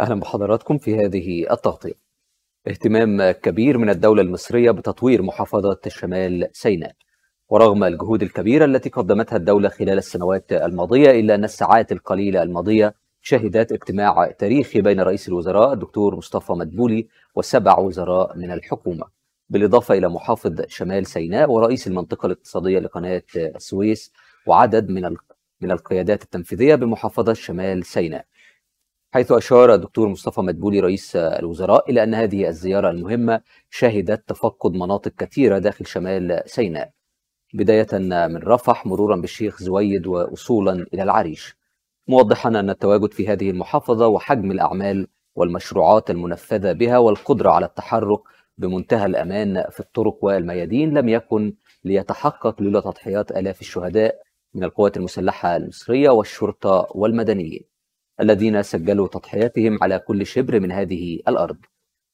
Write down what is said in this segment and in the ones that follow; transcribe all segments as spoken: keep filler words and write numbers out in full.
أهلا بحضراتكم في هذه التغطية. اهتمام كبير من الدولة المصرية بتطوير محافظة شمال سيناء، ورغم الجهود الكبيرة التي قدمتها الدولة خلال السنوات الماضية، إلا أن الساعات القليلة الماضية شهدت اجتماع تاريخي بين رئيس الوزراء الدكتور مصطفى مدبولي وسبع وزراء من الحكومة، بالإضافة إلى محافظ شمال سيناء ورئيس المنطقة الاقتصادية لقناة السويس وعدد من من القيادات التنفيذية بمحافظة شمال سيناء. حيث أشار الدكتور مصطفى مدبولي رئيس الوزراء إلى أن هذه الزيارة المهمة شهدت تفقد مناطق كثيرة داخل شمال سيناء، بداية من رفح مرورا بالشيخ زويد ووصولا إلى العريش، موضحا أن التواجد في هذه المحافظة وحجم الأعمال والمشروعات المنفذة بها والقدرة على التحرك بمنتهى الأمان في الطرق والميادين لم يكن ليتحقق لولا تضحيات آلاف الشهداء من القوات المسلحة المصرية والشرطة والمدنيين، الذين سجلوا تضحياتهم على كل شبر من هذه الأرض،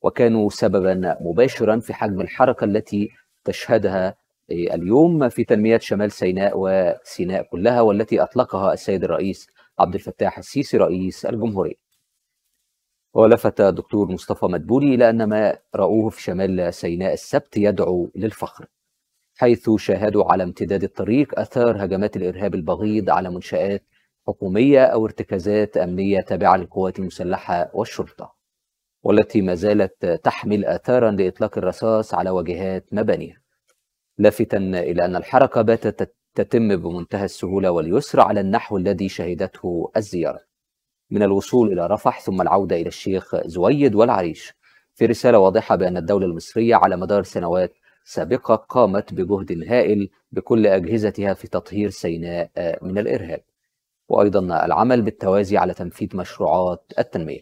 وكانوا سببا مباشرا في حجم الحركة التي تشهدها اليوم في تنمية شمال سيناء وسيناء كلها، والتي أطلقها السيد الرئيس عبد الفتاح السيسي رئيس الجمهورية. ولفت الدكتور مصطفى مدبولي إلى أن ما رأوه في شمال سيناء السبت يدعو للفخر، حيث شاهدوا على امتداد الطريق أثار هجمات الإرهاب البغيض على منشآت حكومية أو ارتكازات أمنية تابعة للقوات المسلحة والشرطة، والتي ما زالت تحمل آثارا لإطلاق الرصاص على واجهات مبانيها، لافتا إلى أن الحركة باتت تتم بمنتهى السهولة واليسر على النحو الذي شهدته الزيارة، من الوصول إلى رفح ثم العودة إلى الشيخ زويد والعريش، في رسالة واضحة بأن الدولة المصرية على مدار سنوات سابقة قامت بجهد هائل بكل أجهزتها في تطهير سيناء من الإرهاب، وأيضا العمل بالتوازي على تنفيذ مشروعات التنمية.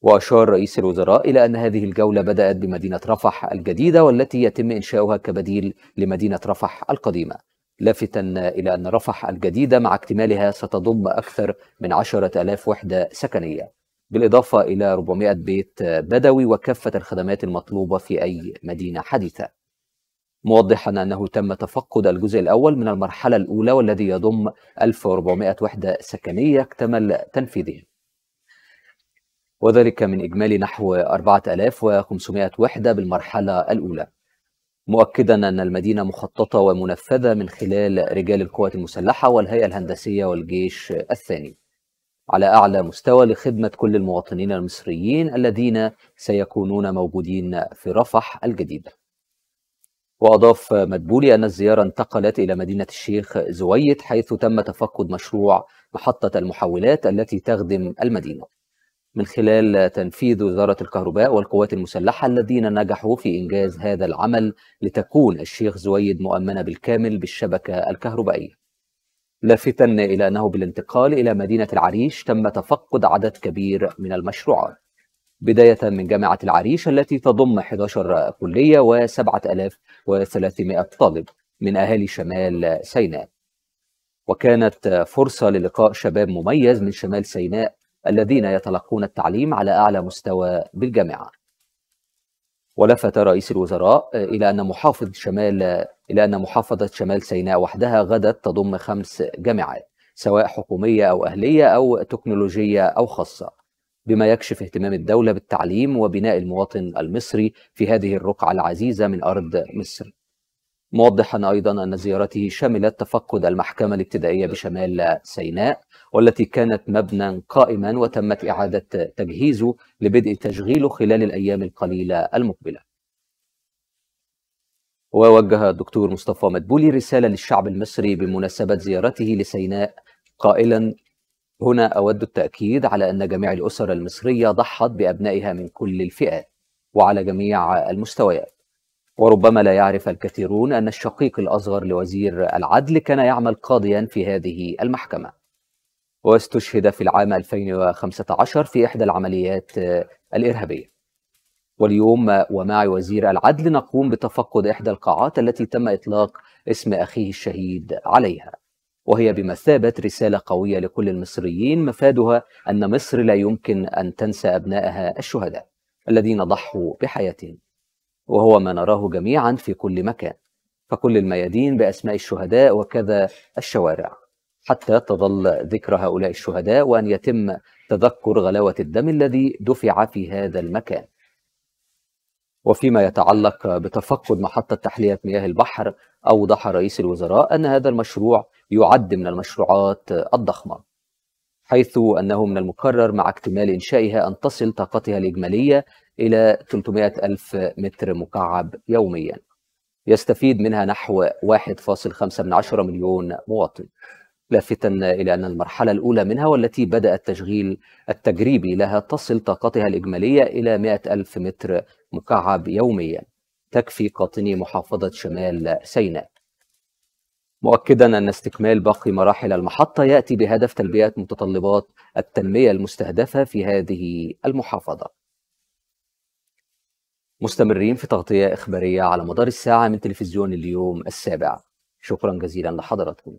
وأشار رئيس الوزراء إلى أن هذه الجولة بدأت بمدينة رفح الجديدة، والتي يتم إنشاؤها كبديل لمدينة رفح القديمة، لافتا إلى أن رفح الجديدة مع اكتمالها ستضم أكثر من عشرة آلاف وحدة سكنية، بالإضافة إلى أربعمائة بيت بدوي وكافة الخدمات المطلوبة في أي مدينة حديثة، موضحا أنه تم تفقد الجزء الأول من المرحلة الأولى والذي يضم ألف وأربعمائة وحدة سكنية اكتمل تنفيذها، وذلك من إجمالي نحو أربعة آلاف وخمسمائة وحدة بالمرحلة الأولى، مؤكدا أن المدينة مخططة ومنفذة من خلال رجال القوات المسلحة والهيئة الهندسية والجيش الثاني على أعلى مستوى لخدمة كل المواطنين المصريين الذين سيكونون موجودين في رفح الجديدة. وأضاف مدبولي أن الزيارة انتقلت إلى مدينة الشيخ زويد، حيث تم تفقد مشروع محطة المحولات التي تخدم المدينة من خلال تنفيذ وزارة الكهرباء والقوات المسلحة الذين نجحوا في إنجاز هذا العمل، لتكون الشيخ زويد مؤمنة بالكامل بالشبكة الكهربائية، لافتا إلى أنه بالانتقال إلى مدينة العريش تم تفقد عدد كبير من المشروعات، بداية من جامعة العريش التي تضم إحدى عشرة كلية وسبعة آلاف وثلاثمائة طالب من أهالي شمال سيناء، وكانت فرصة للقاء شباب مميز من شمال سيناء الذين يتلقون التعليم على أعلى مستوى بالجامعة. ولفت رئيس الوزراء إلى أن محافظ شمال إلى أن محافظة شمال سيناء وحدها غدا تضم خمس جامعات سواء حكومية أو أهلية أو تكنولوجية أو خاصة، بما يكشف اهتمام الدولة بالتعليم وبناء المواطن المصري في هذه الرقعة العزيزة من أرض مصر، موضحا أيضا أن زيارته شملت تفقد المحكمة الابتدائية بشمال سيناء، والتي كانت مبنى قائما وتمت إعادة تجهيزه لبدء تشغيله خلال الأيام القليلة المقبلة. ووجه الدكتور مصطفى مدبولي رسالة للشعب المصري بمناسبة زيارته لسيناء قائلا: هنا أود التأكيد على أن جميع الأسر المصرية ضحت بأبنائها من كل الفئات وعلى جميع المستويات، وربما لا يعرف الكثيرون أن الشقيق الأصغر لوزير العدل كان يعمل قاضيا في هذه المحكمة، واستشهد في العام ألفين وخمسة عشر في إحدى العمليات الإرهابية، واليوم ومع وزير العدل نقوم بتفقد إحدى القاعات التي تم إطلاق اسم أخيه الشهيد عليها، وهي بمثابة رسالة قوية لكل المصريين، مفادها أن مصر لا يمكن أن تنسى أبنائها الشهداء الذين ضحوا بحياتهم، وهو ما نراه جميعا في كل مكان، فكل الميادين بأسماء الشهداء وكذا الشوارع، حتى تظل ذكرى هؤلاء الشهداء وأن يتم تذكر غلاوة الدم الذي دفع في هذا المكان. وفيما يتعلق بتفقد محطة تحلية مياه البحر، أوضح رئيس الوزراء أن هذا المشروع يعد من المشروعات الضخمة، حيث أنه من المقرر مع اكتمال إنشائها أن تصل طاقتها الإجمالية إلى ثلاثمائة ألف متر مكعب يوميا، يستفيد منها نحو واحد فاصل خمسة مليون مواطن. لافتا إلى أن المرحلة الأولى منها والتي بدأ التشغيل التجريبي لها تصل طاقتها الإجمالية إلى مائة ألف متر مكعب يوميا، تكفي قاطني محافظة شمال سيناء. مؤكدا أن استكمال باقي مراحل المحطة يأتي بهدف تلبية متطلبات التنمية المستهدفة في هذه المحافظة. مستمرين في تغطية إخبارية على مدار الساعة من تلفزيون اليوم السابع. شكرا جزيلا لحضراتكم.